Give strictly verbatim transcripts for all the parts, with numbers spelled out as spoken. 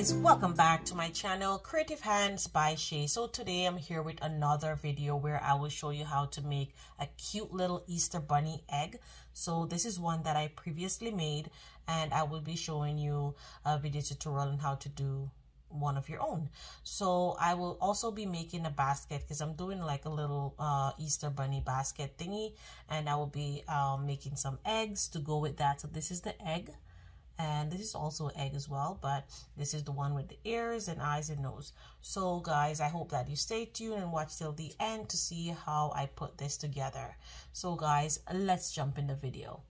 guys, welcome back to my channel, Creative Hands by Shay. So today I'm here with another video where I will show you how to make a cute little Easter bunny egg. So this is one that I previously made, and I will be showing you a video tutorial on how to do one of your own. So I will also be making a basket because I'm doing like a little uh, Easter bunny basket thingy, and I will be uh, making some eggs to go with that. So this is the egg. And this is also an egg as well, but this is the one with the ears and eyes and nose. So guys, I hope that you stay tuned and watch till the end to see how I put this together. So guys, let's jump in the video.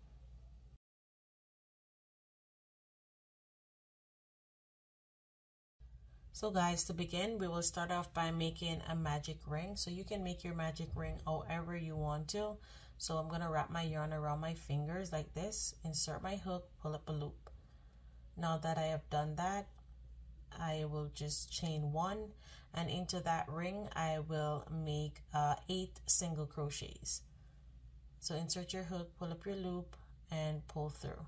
So guys, to begin, we will start off by making a magic ring. So you can make your magic ring however you want to. So I'm gonna wrap my yarn around my fingers like this, insert my hook, pull up a loop. Now that I have done that, I will just chain one, and into that ring I will make uh, eight single crochets. So insert your hook, pull up your loop, and pull through.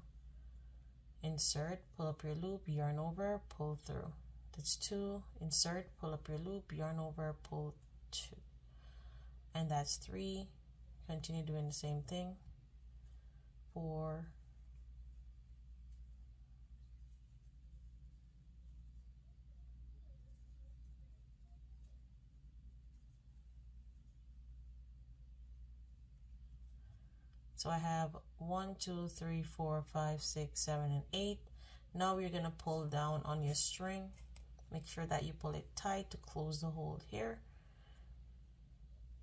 Insert, pull up your loop, yarn over, pull through. That's two. Insert, pull up your loop, yarn over, pull two. And that's three. Continue doing the same thing. Four. So I have one, two, three, four, five, six, seven, and eight. Now you're gonna pull down on your string. Make sure that you pull it tight to close the hole here,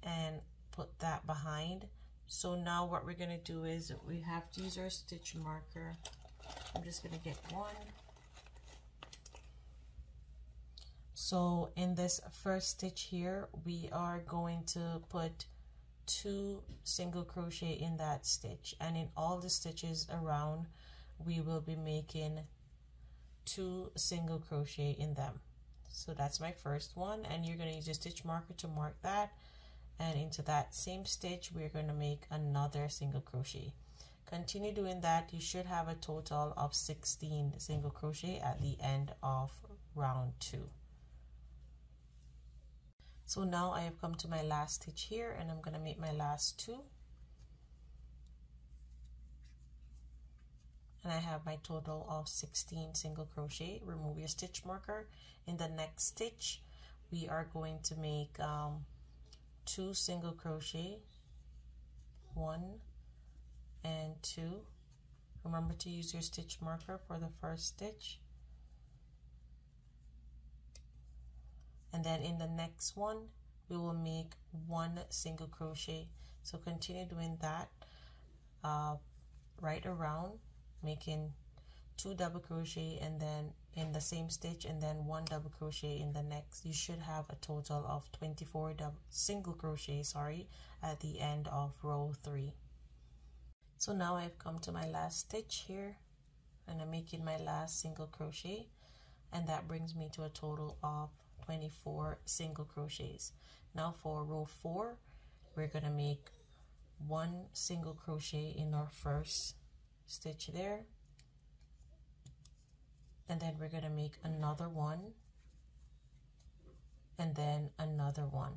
and put that behind. So now what we're gonna do is we have to use our stitch marker. I'm just gonna get one. So in this first stitch here, we are going to put two single crochet in that stitch, and in all the stitches around we will be making two single crochet in them. So that's my first one, and you're going to use a stitch marker to mark that, and into that same stitch we're going to make another single crochet. Continue doing that. You should have a total of sixteen single crochet at the end of round two. So now I have come to my last stitch here, and I'm going to make my last two, and I have my total of sixteen single crochet. Remove your stitch marker. In the next stitch we are going to make um, two single crochet, one and two. Remember to use your stitch marker for the first stitch, and then in the next one we will make one single crochet. So continue doing that uh, right around, making two double crochet, and then in the same stitch, and then one double crochet in the next. You should have a total of twenty-four double single crochet sorry at the end of row three. So now I've come to my last stitch here, and I'm making my last single crochet, and that brings me to a total of twenty-four single crochets. Now for row four we're gonna make one single crochet in our first stitch there, and then we're going to make another one, and then another one.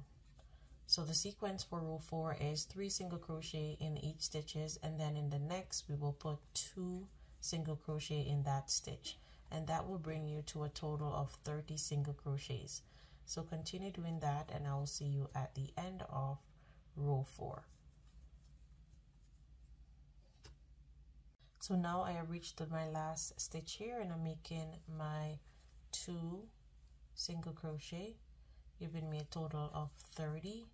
So the sequence for row four is three single crochet in each stitches, and then in the next we will put two single crochet in that stitch, and that will bring you to a total of thirty single crochets. So continue doing that, and I will see you at the end of row four. So now I have reached my last stitch here, and I'm making my two single crochet, giving me a total of thirty.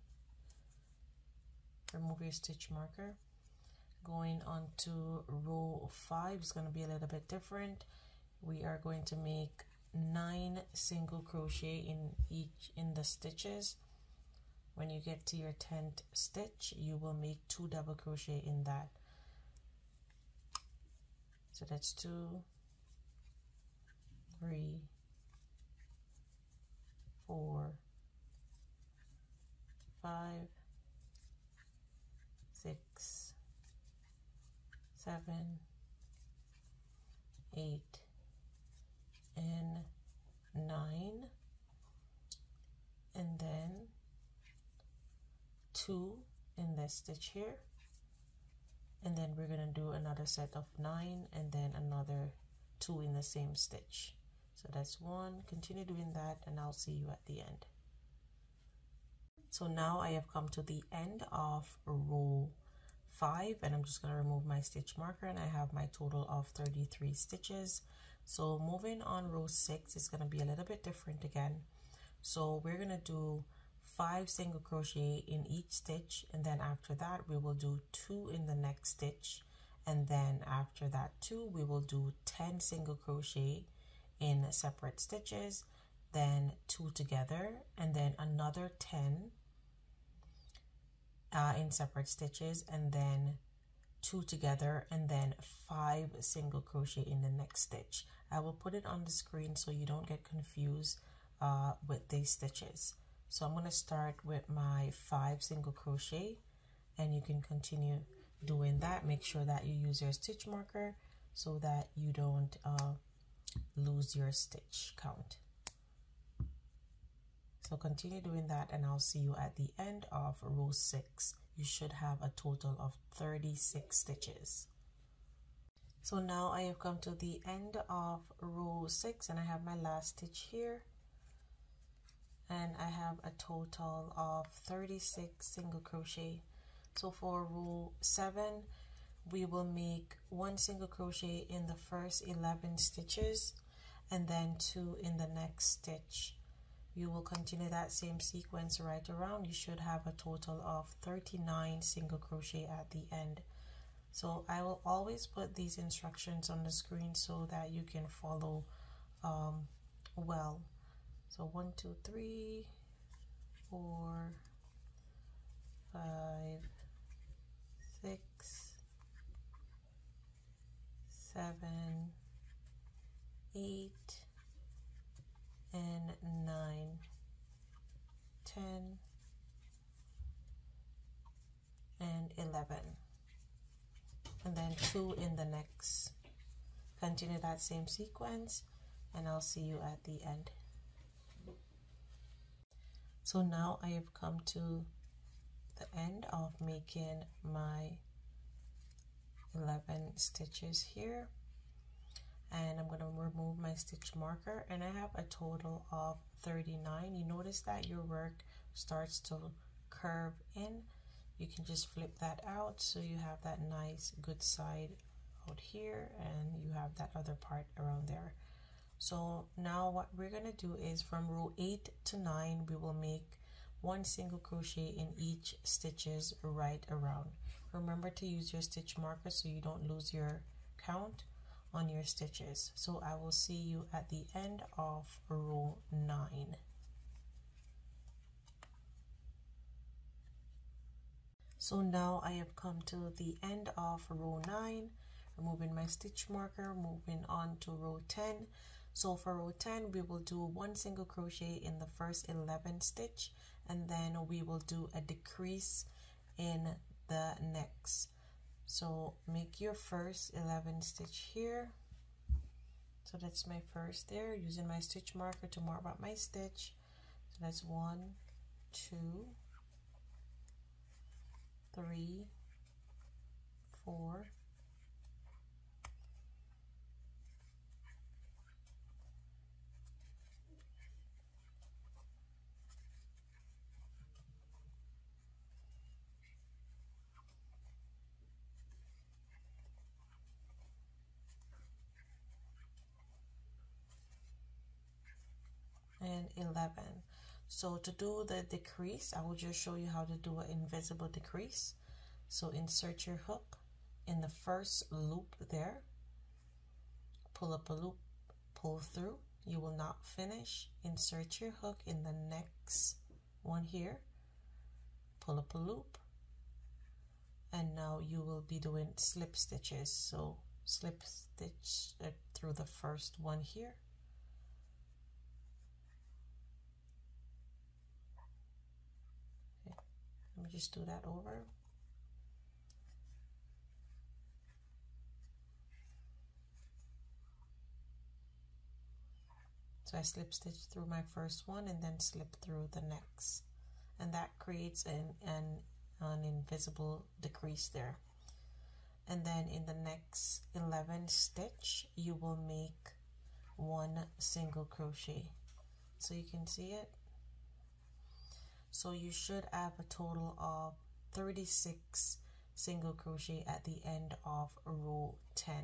Remove your stitch marker. Going on to row five, it's going to be a little bit different. We are going to make nine single crochet in each in the stitches. When you get to your tenth stitch, you will make two double crochet in that. So that's two, three, four, five, six, seven, eight, and nine, and then two in this stitch here, and then we're going to do another set of nine and then another two in the same stitch. So that's one. Continue doing that and I'll see you at the end. So now I have come to the end of row five, and I'm just going to remove my stitch marker, and I have my total of thirty-three stitches. So moving on, row six is going to be a little bit different again. So we're going to do five single crochet in each stitch, and then after that we will do two in the next stitch, and then after that two we will do ten single crochet in separate stitches, then two together, and then another ten uh, in separate stitches, and then two together, and then five single crochet in the next stitch. I will put it on the screen so you don't get confused uh, with these stitches. So I'm going to start with my five single crochet, and you can continue doing that. Make sure that you use your stitch marker so that you don't uh, lose your stitch count. So continue doing that and I'll see you at the end of row six. You should have a total of thirty-six stitches. So now I have come to the end of row six, and I have my last stitch here. And I have a total of thirty-six single crochet. So for row seven, we will make one single crochet in the first eleven stitches, and then two in the next stitch. You will continue that same sequence right around. You should have a total of thirty-nine single crochet at the end. So I will always put these instructions on the screen so that you can follow um, well. So one, two, three, four, five, six, seven, eight, and nine, ten, and eleven, and then two in the next. Continue that same sequence, and I'll see you at the end. So now I have come to the end of making my eleven stitches here, and I'm going to remove my stitch marker, and I have a total of thirty-nine. You notice that your work starts to curve in. You can just flip that out so you have that nice good side out here, and you have that other part around there. So now what we're going to do is from row eight to nine, we will make one single crochet in each stitches right around. Remember to use your stitch marker so you don't lose your count on your stitches. So I will see you at the end of row nine. So now I have come to the end of row nine, removing my stitch marker, moving on to row ten. So for row ten, we will do one single crochet in the first eleven stitch, and then we will do a decrease in the next. So make your first eleven stitch here. So that's my first there, using my stitch marker to mark out my stitch. So that's one, two, three, four, and eleven. So to do the decrease, I will just show you how to do an invisible decrease. So insert your hook in the first loop there, pull up a loop, pull through, you will not finish. Insert your hook in the next one here, pull up a loop, and now you will be doing slip stitches. So slip stitch uh, through the first one here, just do that over, So I slip stitch through my first one and then slip through the next, and that creates an, an, an invisible decrease there. And then in the next eleven stitch you will make one single crochet, so you can see it. So you should have a total of thirty-six single crochet at the end of row ten.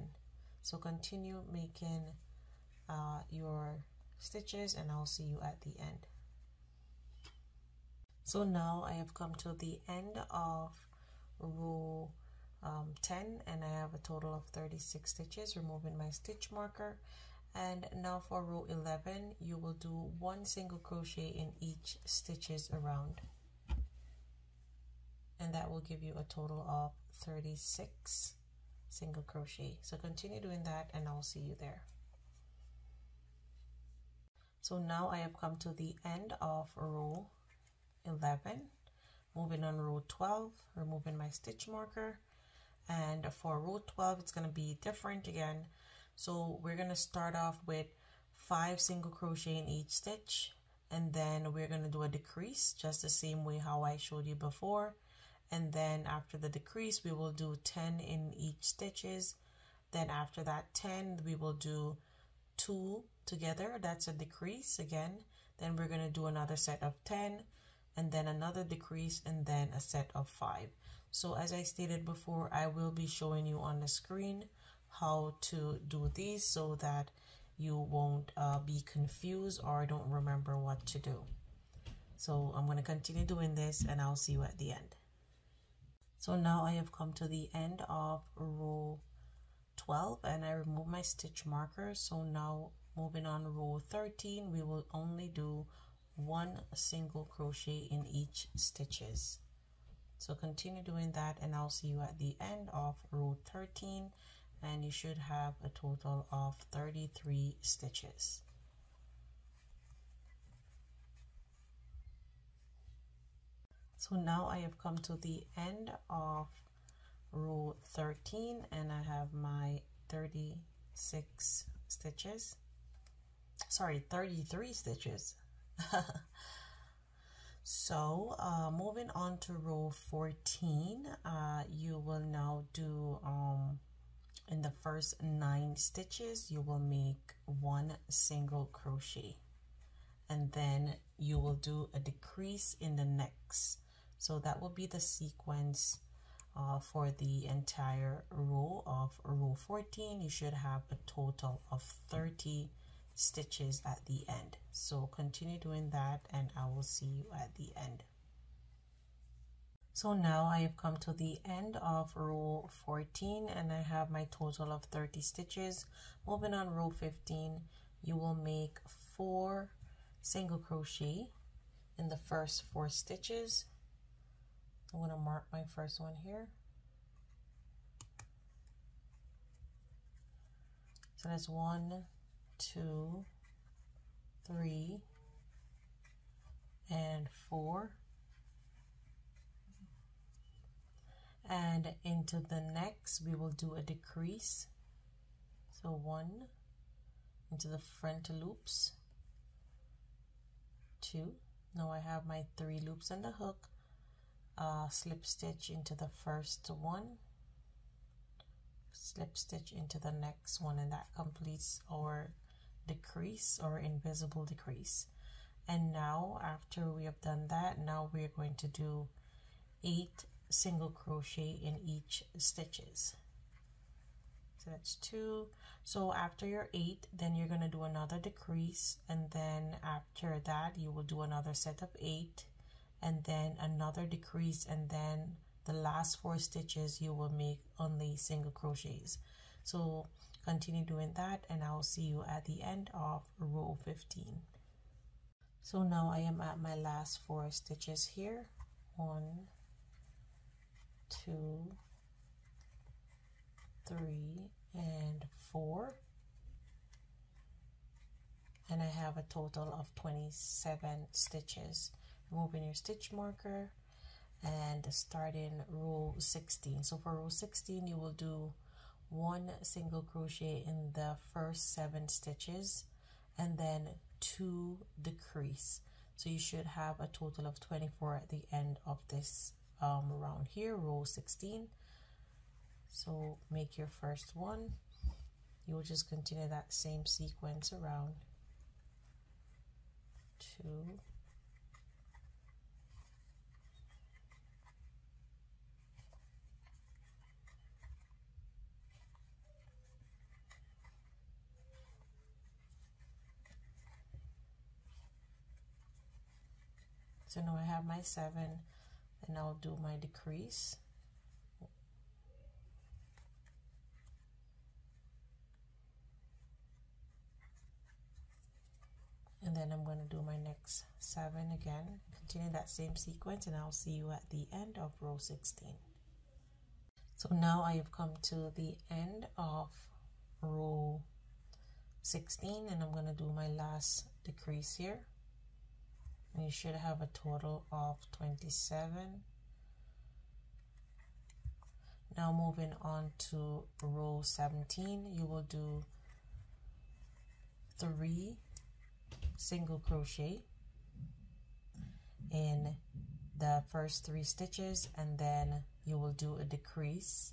So continue making uh, your stitches and I'll see you at the end. So now I have come to the end of row um, ten and I have a total of thirty-six stitches, removing my stitch marker. And now for row eleven, you will do one single crochet in each stitches around, and that will give you a total of thirty-six single crochet. So continue doing that and I'll see you there. So now I have come to the end of row eleven, moving on row twelve, removing my stitch marker. And for row twelve, it's going to be different again. So we're going to start off with five single crochet in each stitch, and then we're going to do a decrease just the same way how I showed you before. And then after the decrease we will do ten in each stitches. Then after that ten we will do two together, that's a decrease again. Then we're going to do another set of ten, and then another decrease, and then a set of five. So as I stated before, I will be showing you on the screen how to do these so that you won't uh, be confused or don't remember what to do. So I'm going to continue doing this and I'll see you at the end. So now I have come to the end of row twelve and I remove my stitch marker. So now moving on row thirteen, we will only do one single crochet in each stitches. So continue doing that and I'll see you at the end of row thirteen, and you should have a total of thirty-three stitches. So now I have come to the end of row thirteen and I have my thirty-six stitches, sorry, thirty-three stitches. So uh, moving on to row fourteen, uh, you will now do um, in the first nine stitches you will make one single crochet, and then you will do a decrease in the next. So that will be the sequence uh, for the entire row of row fourteen. You should have a total of thirty stitches at the end. So continue doing that and I will see you at the end. So now I have come to the end of row fourteen and I have my total of thirty stitches. Moving on row fifteen, you will make four single crochet in the first four stitches. I'm going to mark my first one here. So that's one, two, three, and four. And into the next we will do a decrease, so one into the front loops, two. Now I have my three loops and the hook, uh, slip stitch into the first one, slip stitch into the next one, and that completes our decrease or invisible decrease. And now after we have done that, now we are going to do eight single crochet in each stitches. So that's two. So after your eight, then you're going to do another decrease, and then after that you will do another set of eight, and then another decrease, and then the last four stitches you will make only single crochets. So continue doing that and I'll see you at the end of row fifteen. So now I am at my last four stitches here. One, two, three, and four, and I have a total of twenty-seven stitches. Removing your stitch marker and starting row sixteen. So for row sixteen you will do one single crochet in the first seven stitches, and then to the crease. So you should have a total of twenty-four at the end of this um, round here, row sixteen. So make your first one. You will just continue that same sequence around. Two. So now I have my seven, and I'll do my decrease. And then I'm going to do my next seven again, continue that same sequence, and I'll see you at the end of row sixteen. So now I have come to the end of row sixteen, and I'm going to do my last decrease here. You should have a total of twenty-seven. Now moving on to row seventeen, you will do three single crochet in the first three stitches, and then you will do a decrease,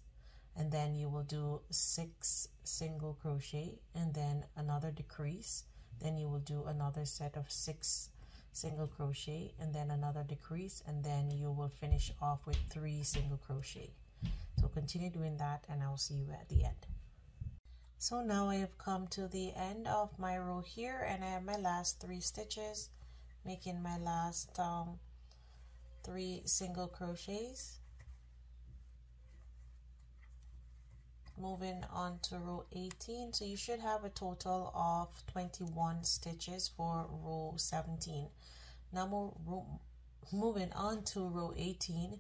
and then you will do six single crochet and then another decrease, then you will do another set of six single crochet and then another decrease, and then you will finish off with three single crochet. So continue doing that, and I'll see you at the end. So now I have come to the end of my row here, and I have my last three stitches, making my last um, three single crochets. Moving on to row eighteen, so you should have a total of twenty-one stitches for row seventeen. Now mo ro moving on to row eighteen,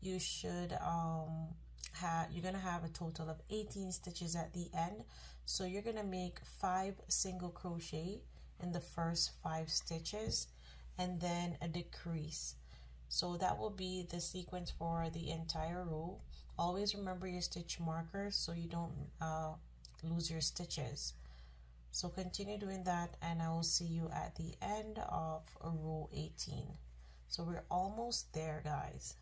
you should um have you're gonna have a total of eighteen stitches at the end. So you're gonna make five single crochet in the first five stitches, and then a decrease. So that will be the sequence for the entire row. Always remember your stitch markers so you don't uh, lose your stitches. So continue doing that, and I will see you at the end of row eighteen. So we're almost there, guys.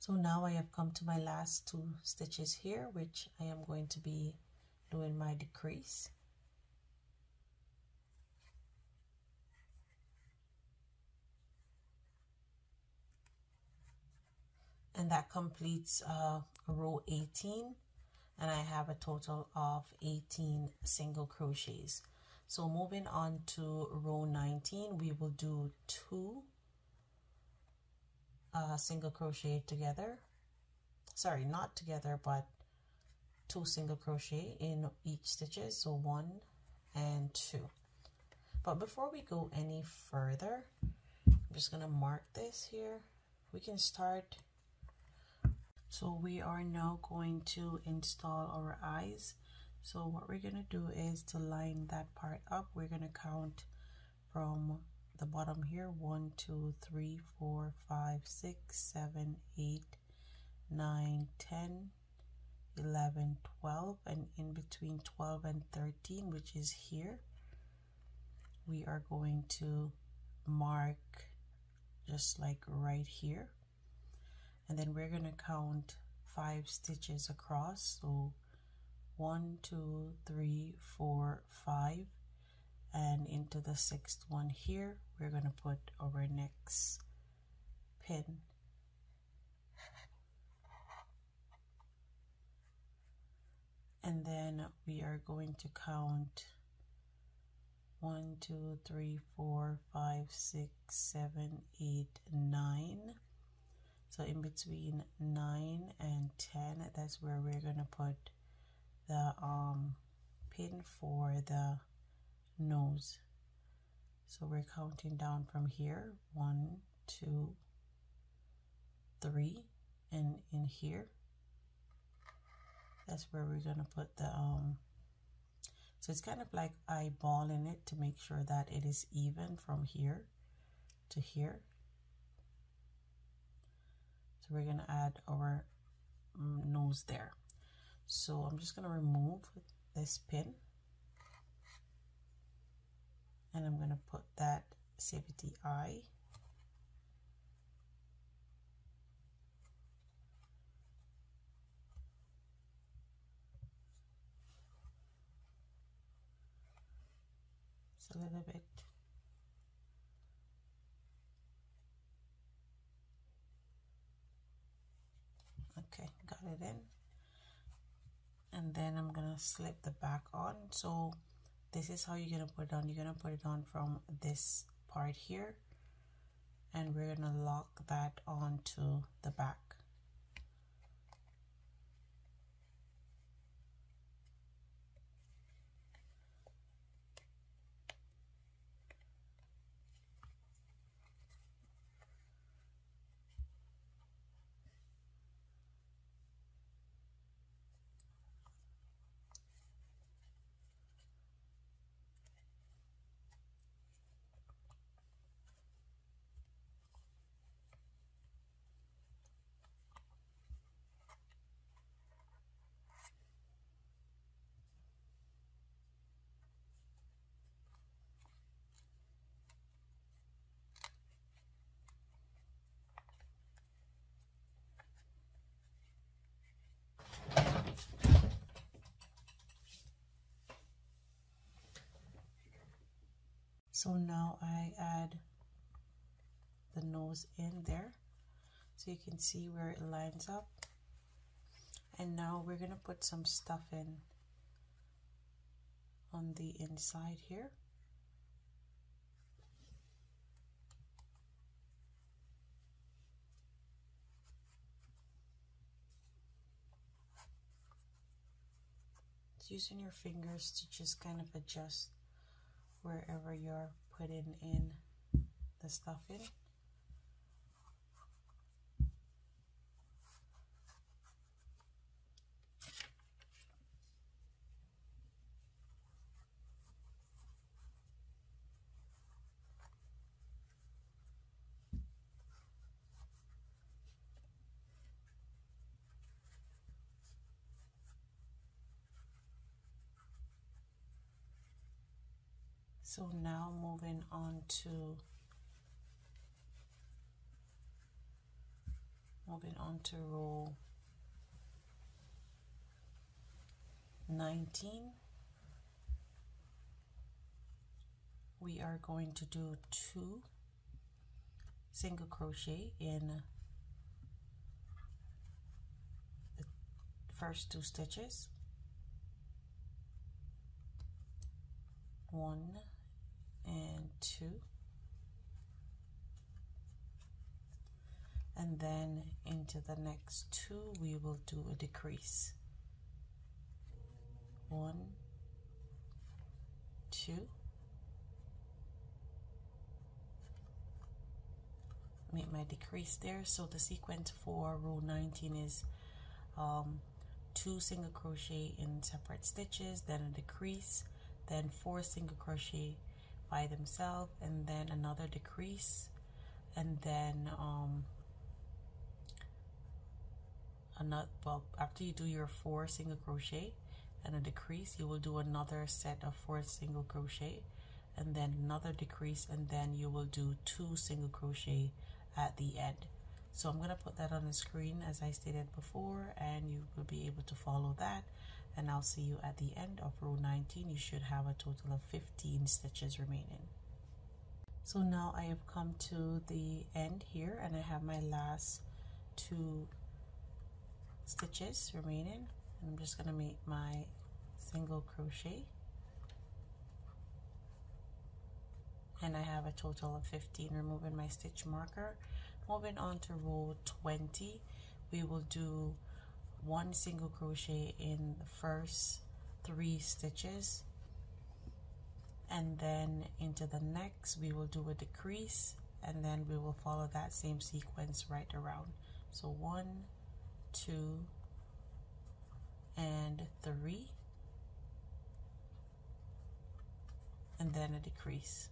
So now I have come to my last two stitches here, which I am going to be doing my decrease. And that completes uh, row eighteen, and I have a total of eighteen single crochets. So moving on to row nineteen, we will do two uh, single crochet together. Sorry, not together, but two single crochet in each stitches. So one and two. But before we go any further, I'm just gonna mark this here. We can start. So we are now going to install our eyes. So what we're gonna do is to line that part up. We're gonna count from the bottom here, one, two, three, four, five, six, seven, eight, nine, ten, eleven, twelve, and in between twelve and thirteen, which is here, we are going to mark just like right here. And then we're going to count five stitches across. So one, two, three, four, five. And into the sixth one here, we're going to put our next pin. And then we are going to count one, two, three, four, five, six, seven, eight, nine. So in between nine and ten, that's where we're gonna put the um, pin for the nose. So we're counting down from here, one, two, three, and in here, that's where we're gonna put the, um, so it's kind of like eyeballing it to make sure that it is even from here to here. So we're gonna add our nose there. So I'm just gonna remove this pin, and I'm going to put that safety eye. It's a little bit. Okay, got it in. And then I'm gonna slip the back on. So this is how you're gonna put it on. You're gonna put it on from this part here, and we're gonna lock that onto the back. So now I add the nose in there so you can see where it lines up. And now we're going to put some stuff in on the inside here. It's using your fingers to just kind of adjust wherever you're putting in the stuff in. So now moving on to moving on to row nineteen, we are going to do two single crochet in the first two stitches, one and two, and then into the next two we will do a decrease, one, two, make my decrease there. So the sequence for row nineteen is um, two single crochet in separate stitches, then a decrease, then four single crochet by themselves, and then another decrease, and then um, another. Well, after you do your four single crochet and a decrease, you will do another set of four single crochet, and then another decrease, and then you will do two single crochet at the end. So I'm gonna put that on the screen as I stated before, and you will be able to follow that. And I'll see you at the end of row nineteen. You should have a total of fifteen stitches remaining. So now I have come to the end here, and I have my last two stitches remaining. I'm just going to make my single crochet, and I have a total of fifteen, removing my stitch marker. Moving on to row twenty, we will do one single crochet in the first three stitches, and then into the next we will do a decrease, and then we will follow that same sequence right around. So one, two, and three, and then a decrease.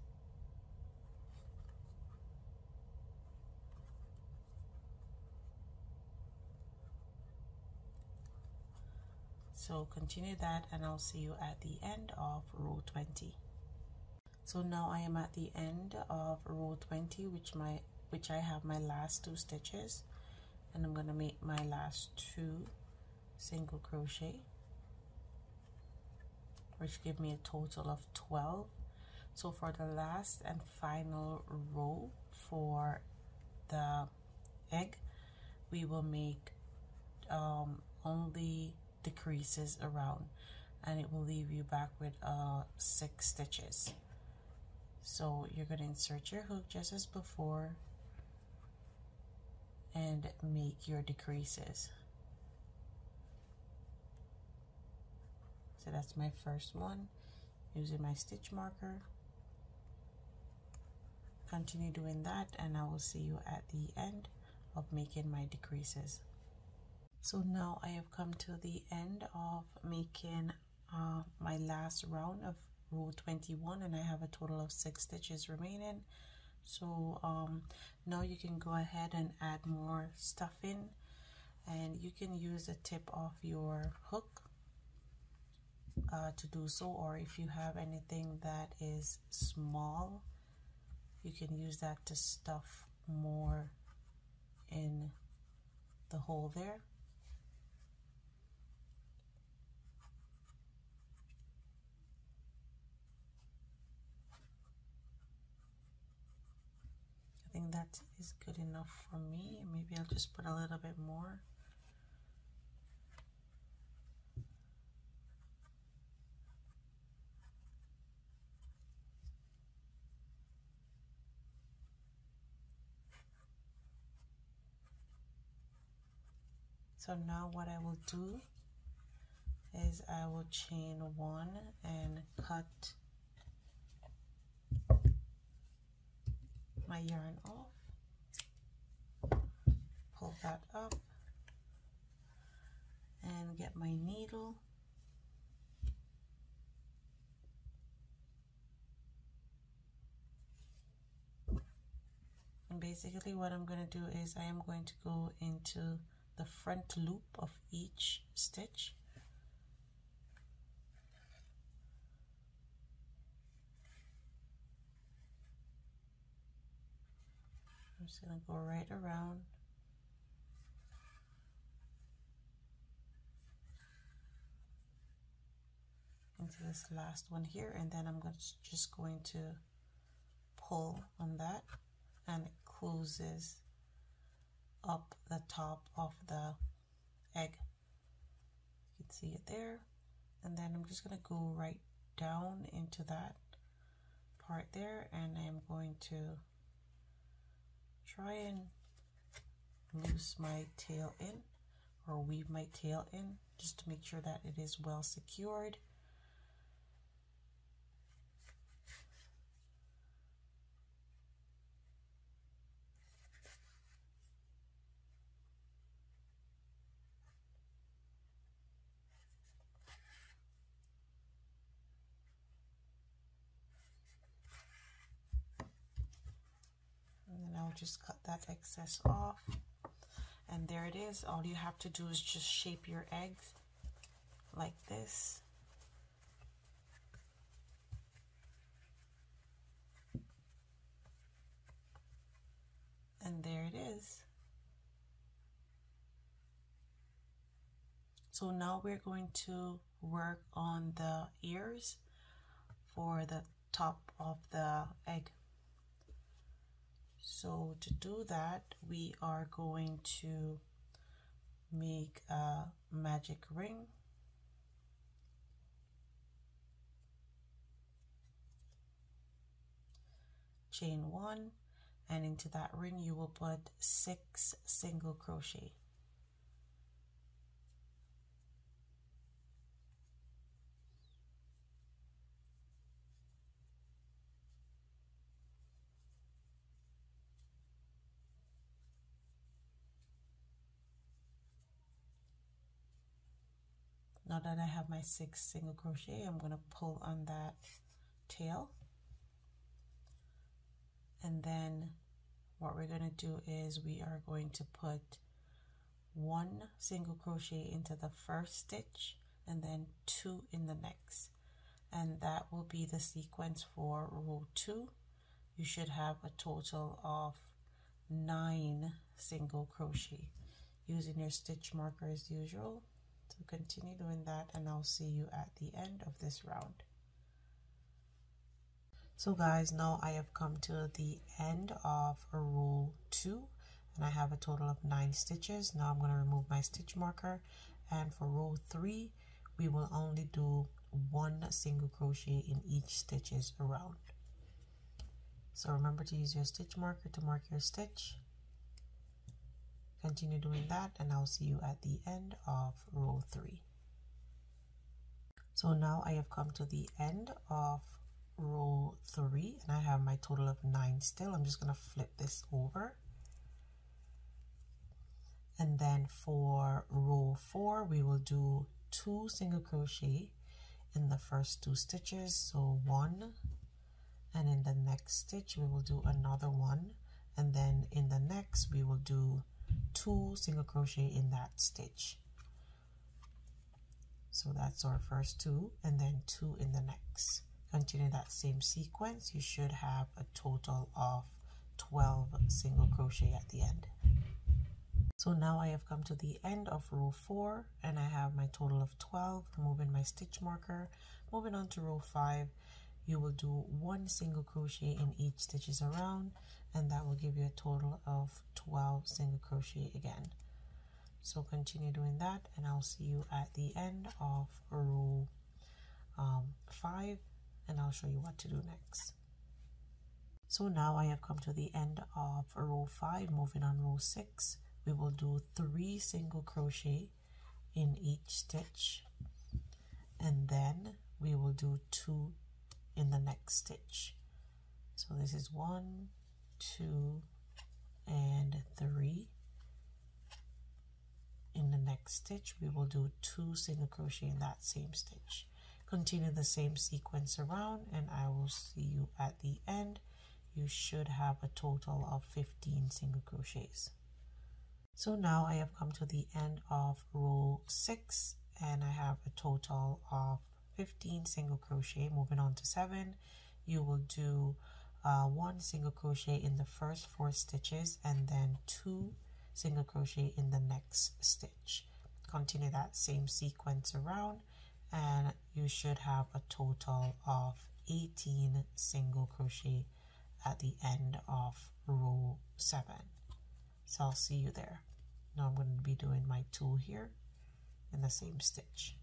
So continue that, and I'll see you at the end of row twenty. So now I am at the end of row twenty, which my which I have my last two stitches, and I'm going to make my last two single crochet, which give me a total of twelve. So for the last and final row for the egg, we will make um, only the creases around, and it will leave you back with uh, six stitches. So you're going to insert your hook just as before and make your decreases. So that's my first one, using my stitch marker. Continue doing that, and I will see you at the end of making my decreases. So now I have come to the end of making uh, my last round of row twenty-one, and I have a total of six stitches remaining. So um, now you can go ahead and add more stuffing, and you can use the tip of your hook uh, to do so, or if you have anything that is small, you can use that to stuff more in the hole there. I think that is good enough for me. Maybe I'll just put a little bit more. So now what I will do is I will chain one and cut my yarn off, pull that up, and get my needle, and basically what I'm going to do is I am going to go into the front loop of each stitch. I'm just going to go right around. Into this last one here, and then I'm going to just going to pull on that, and it closes up the top of the egg. You can see it there, and then I'm just going to go right down into that part there, and I'm going to try and loose my tail in, or weave my tail in, just to make sure that it is well secured. Just cut that excess off, and there it is. All you have to do is just shape your eggs like this. And there it is. So now we're going to work on the ears for the top of the egg. So to do that, we are going to make a magic ring. Chain one, and into that ring you will put six single crochet. Now that I have my six single crochet, I'm going to pull on that tail, and then what we're going to do is we are going to put one single crochet into the first stitch, and then two in the next, and that will be the sequence for row two. You should have a total of nine single crochet using your stitch marker as usual. So continue doing that, and I'll see you at the end of this round. So guys, now I have come to the end of row two, and I have a total of nine stitches. Now I'm going to remove my stitch marker, and for row three we will only do one single crochet in each stitches around. So remember to use your stitch marker to mark your stitch. Continue doing that, and I'll see you at the end of row three. So now I have come to the end of row three, and I have my total of nine still. I'm just going to flip this over. And then for row four, we will do two single crochet in the first two stitches. So one, and in the next stitch, we will do another one. And then in the next, we will do two single crochet in that stitch. So that's our first two, and then two in the next. Continue that same sequence. You should have a total of twelve single crochet at the end. So now I have come to the end of row four, and I have my total of twelve. Removing my stitch marker. Moving on to row five, you will do one single crochet in each stitches around, and that will give you a total of twelve single crochet again. So continue doing that, and I'll see you at the end of row um, five, and I'll show you what to do next. So now I have come to the end of row five. Moving on row six, we will do three single crochet in each stitch, and then we will do two in the next stitch. So this is one, two, and three. In the next stitch, we will do two single crochet in that same stitch. Continue the same sequence around, and I will see you at the end. You should have a total of fifteen single crochets. So now I have come to the end of row six, and I have a total of fifteen single crochet. Moving on to seven, you will do uh, one single crochet in the first four stitches, and then two single crochet in the next stitch. Continue that same sequence around, and you should have a total of eighteen single crochet at the end of row seven. So I'll see you there. Now I'm going to be doing my two here in the same stitch.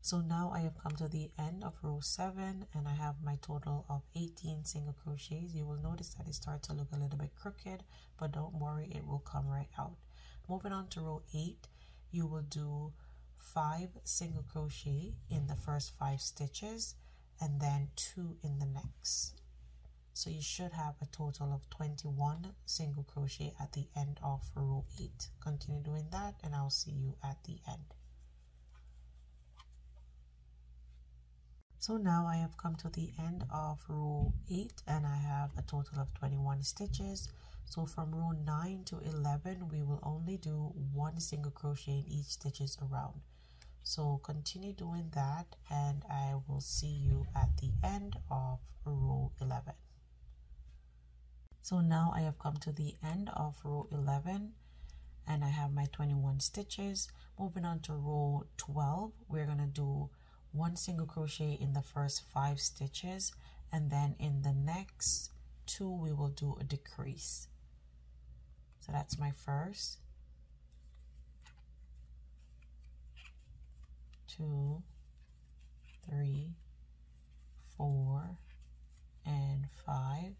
So now I have come to the end of row seven, and I have my total of eighteen single crochets. You will notice that it starts to look a little bit crooked, but don't worry, it will come right out. Moving on to row eight, you will do five single crochet in the first five stitches, and then two in the next. So you should have a total of twenty-one single crochet at the end of row eight. Continue doing that, and I'll see you at the end. So now I have come to the end of row eight, and I have a total of twenty-one stitches. So from row nine to eleven, we will only do one single crochet in each stitches around. So continue doing that, and I will see you at the end of row eleven. So now I have come to the end of row eleven, and I have my twenty-one stitches. Moving on to row twelve, we're going to do one single crochet in the first five stitches, and then in the next two we will do a decrease. So that's my first two, three, four, and five,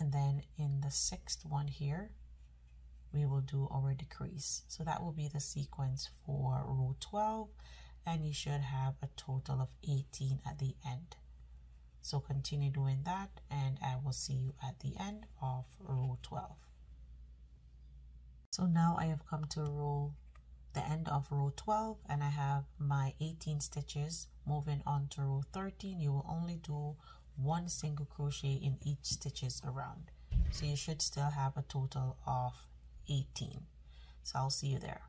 and then in the sixth one here we will do our decrease. So that will be the sequence for row twelve, and you should have a total of eighteen at the end. So continue doing that, and I will see you at the end of row twelve. So now I have come to row the end of row twelve, and I have my eighteen stitches. Moving on to row thirteen, you will only do one single crochet in each stitches around. So you should still have a total of eighteen. So I'll see you there.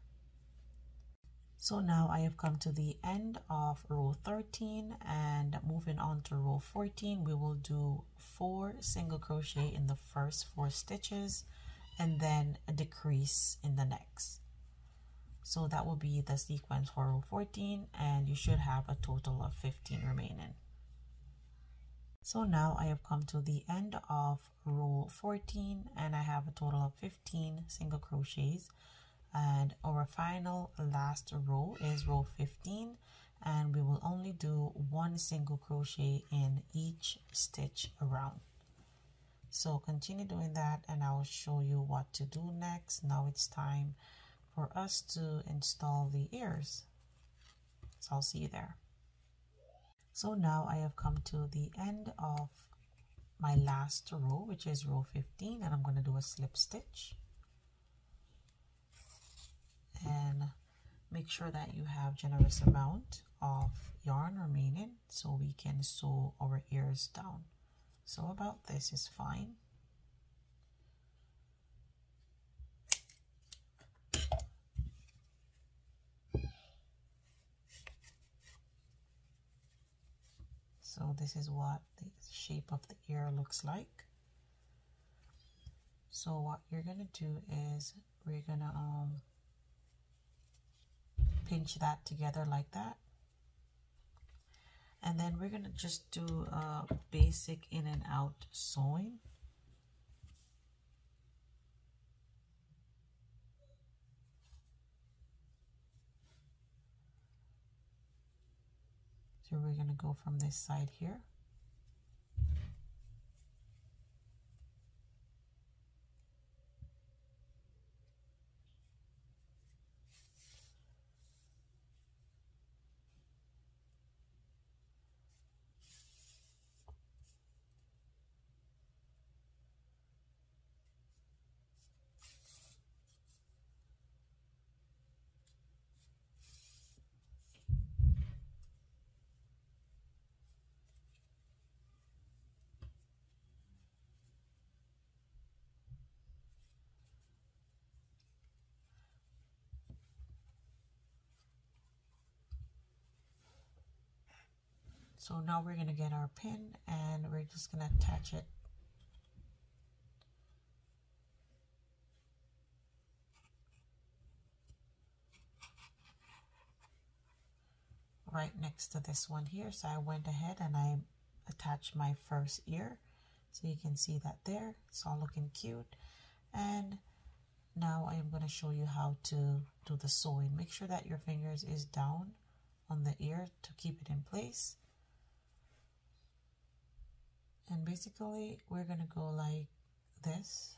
So now I have come to the end of row thirteen, and moving on to row fourteen, we will do four single crochet in the first four stitches and then a decrease in the next. So that will be the sequence for row fourteen, and you should have a total of fifteen remaining. So now I have come to the end of row fourteen, and I have a total of fifteen single crochets, and our final last row is row fifteen, and we will only do one single crochet in each stitch around. So continue doing that, and I will show you what to do next. Now it's time for us to install the ears, so I'll see you there. So now I have come to the end of my last row, which is row fifteen, and I'm going to do a slip stitch. And make sure that you have generous amount of yarn remaining so we can sew our ears down. So about this is fine. So this is what the shape of the ear looks like. So what you're gonna do is we're gonna um, pinch that together like that. And then we're gonna just do a basic in and out sewing. So we're going to go from this side here. So now we're going to get our pin, and we're just going to attach it. Right next to this one here. So I went ahead and I attached my first ear. So you can see that there. It's all looking cute. And now I'm going to show you how to do the sewing. Make sure that your fingers is down on the ear to keep it in place. And basically, we're going to go like this.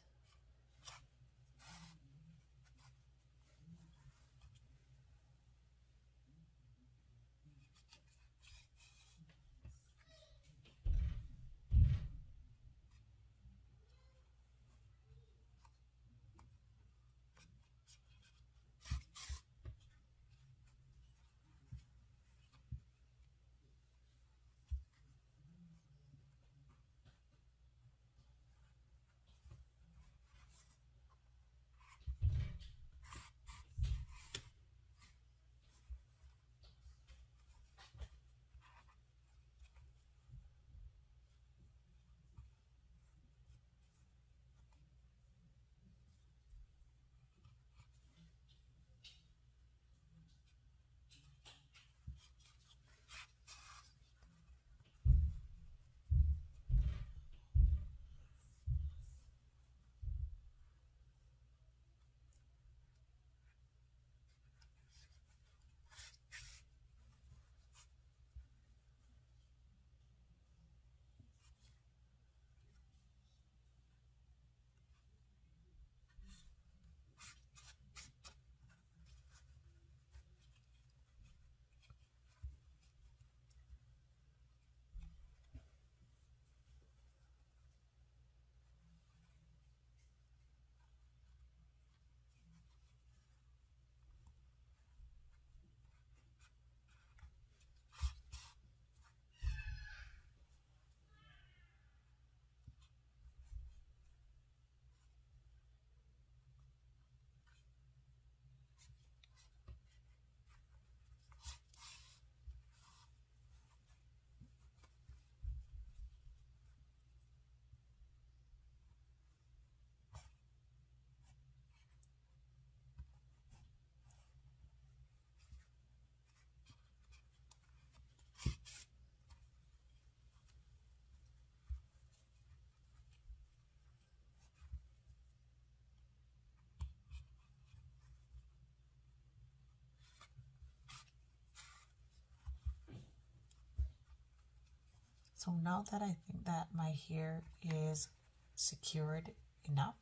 So now that I think that my hair is secured enough,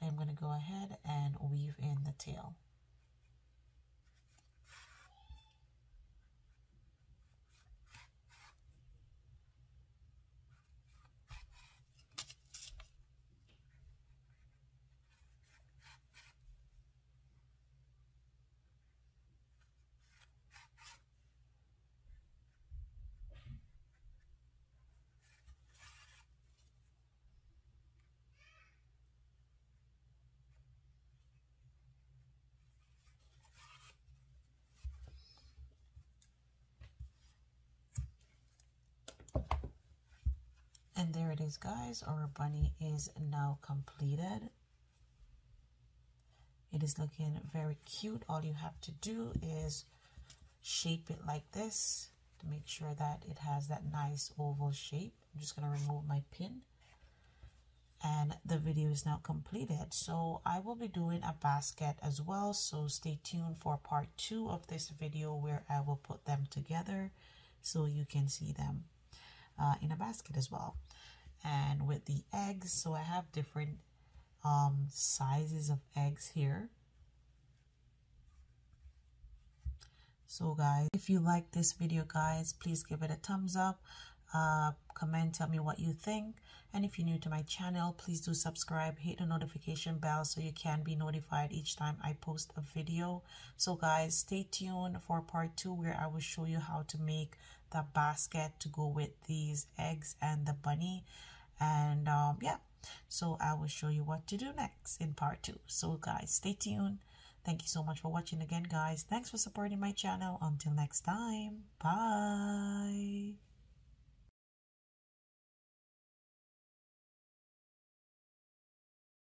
I'm going to go ahead and weave in the tail. And there it is, guys. Our bunny is now completed. It is looking very cute. All you have to do is shape it like this to make sure that it has that nice oval shape. I'm just going to remove my pin. And the video is now completed. So I will be doing a basket as well. So stay tuned for part two of this video where I will put them together so you can see them Uh, in a basket as well, and with the eggs. So I have different um, sizes of eggs here. So guys, if you like this video, guys, please give it a thumbs up, uh, comment, tell me what you think. And if you're new to my channel, please do subscribe, hit the notification bell so you can be notified each time I post a video. So guys, stay tuned for part two where I will show you how to make the basket to go with these eggs and the bunny. And um, yeah, so I will show you what to do next in part two. So guys, stay tuned. Thank you so much for watching again, guys. Thanks for supporting my channel. Until next time, bye.